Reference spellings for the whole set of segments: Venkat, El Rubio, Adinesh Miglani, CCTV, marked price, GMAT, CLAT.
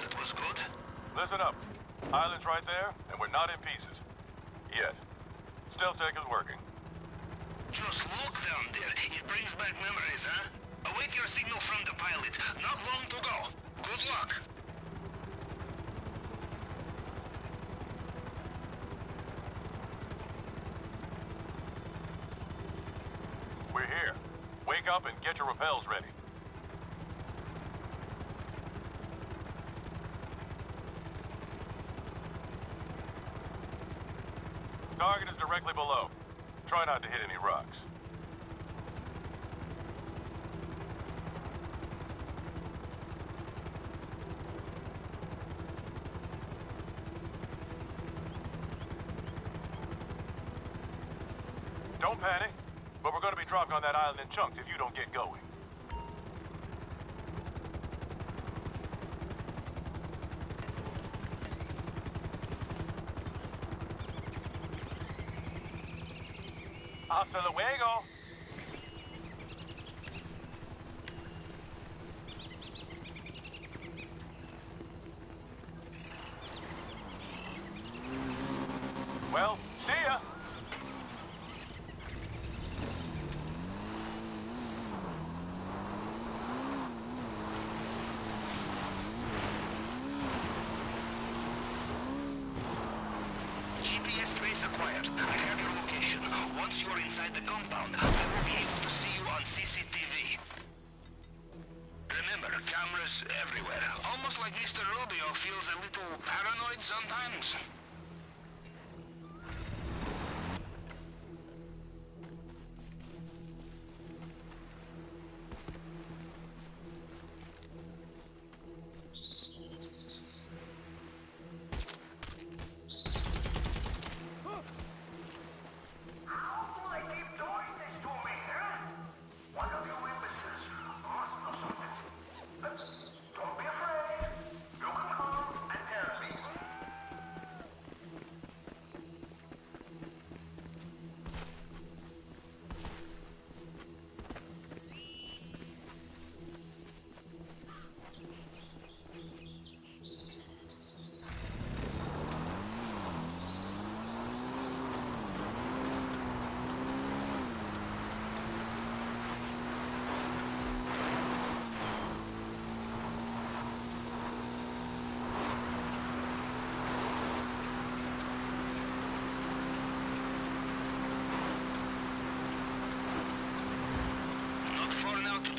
That was good. Listen up. Island's right there, and we're not in pieces. Yet. Stealth tech is working. Just look down there. It brings back memories, huh? Await your signal from the pilot. Not long to go. Good luck. We're here. Wake up and get your rappels ready. Target is directly below. Try not to hit any rocks. Don't panic, but we're going to be dropped on that island in chunks if you don't get going. Hasta luego! Well, see ya! GPS trace acquired. I have your location. Once you're inside the compound, I will be able to see you on CCTV. Remember, cameras everywhere. Almost like Mr. Rubio feels a little paranoid sometimes.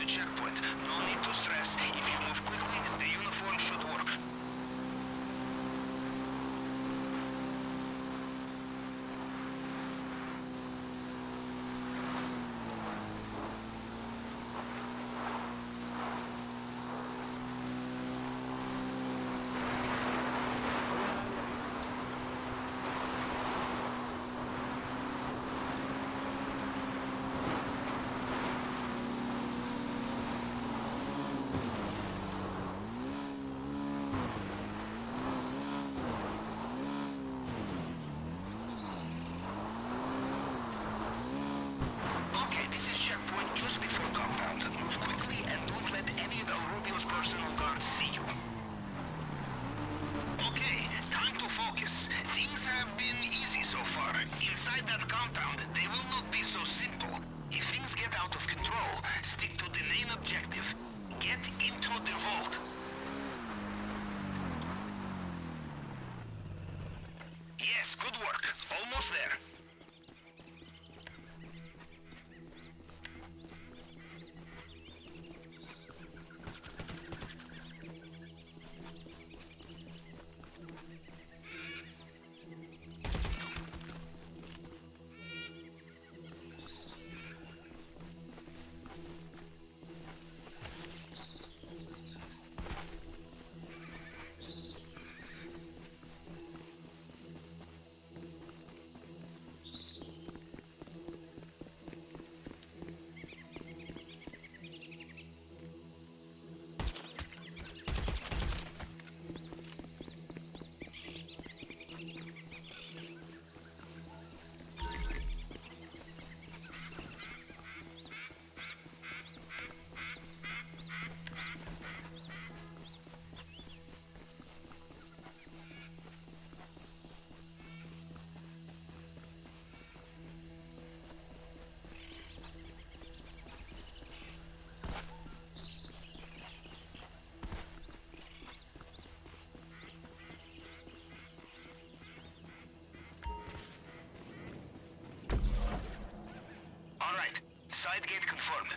Checkpoint. No need to stress. If you move quickly, the uniform should work. Inside that compound, they will not be so simple. If things get out of control, stick to the main objective. Get into the vault. Yes, good work. Almost there. Side gate confirmed.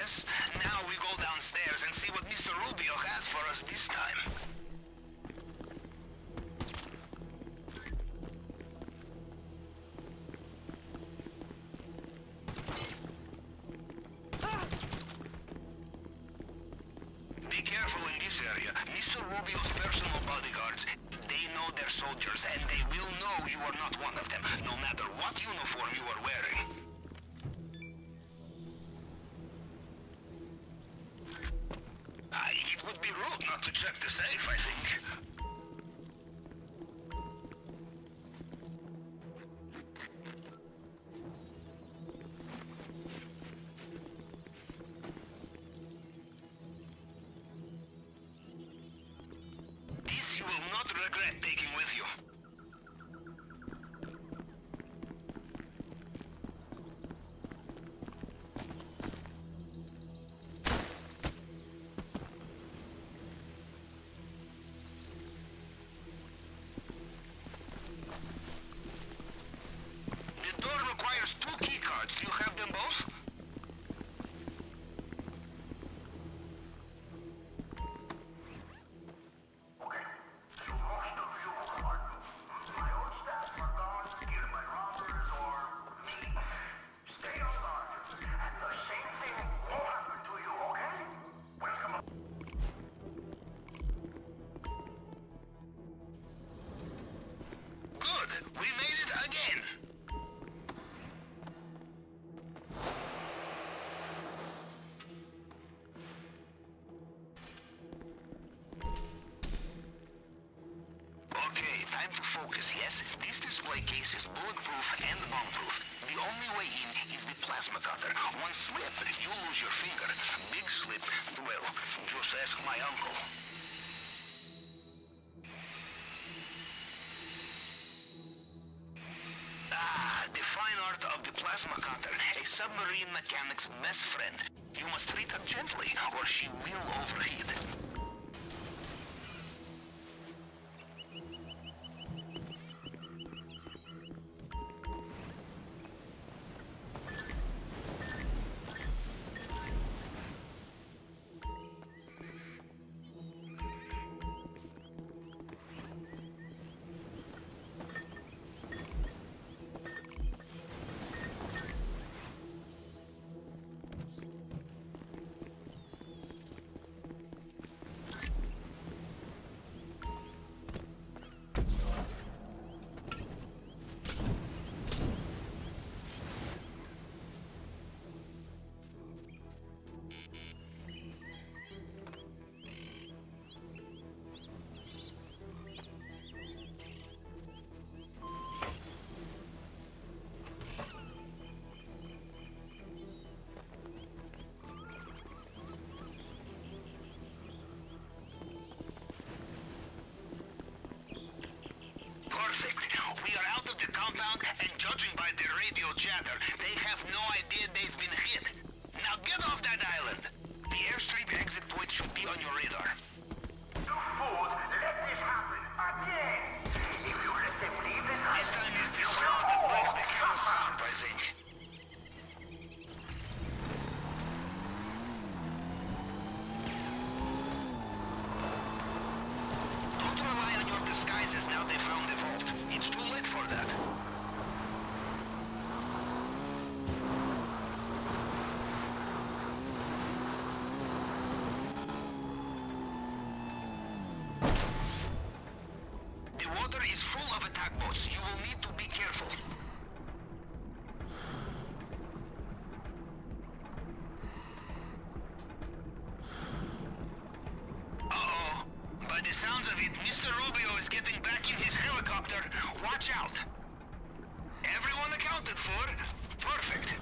Yes? Now we go downstairs and see what Mr. Rubio has for us this time. Be careful in this area. Mr. Rubio's personal bodyguards, they know their soldiers and they will know you are not one of them, no matter what uniform you are wearing. It would be rude not to check the safe, I think. This you will not regret taking with you. Do you have them both? Okay. So most of you are my own staff are gone, either my robbers or me. Stay on guard. And the same thing won't happen to you, okay? Welcome up. Good! We made it again! Time to focus, yes? This display case is bulletproof and bombproof. The only way in is the plasma cutter. One slip, you lose your finger. Big slip, well, just ask my uncle. Ah, the fine art of the plasma cutter. A submarine mechanic's best friend. You must treat her gently, or she will overheat. We are out of the compound, and judging by their radio chatter, they have no idea they've been hit. Now get off that island! The airstrip exit point should be on your radar. You fool! Let this happen again! If you let them leave this island... This time it's the straw that breaks the camel's hump, I think. Don't rely on your disguises now they found the vault. It's too late for that. The water is full of attack boats. You will need to be careful. The sounds of it, Mr. Rubio is getting back in his helicopter. Watch out! Everyone accounted for? Perfect!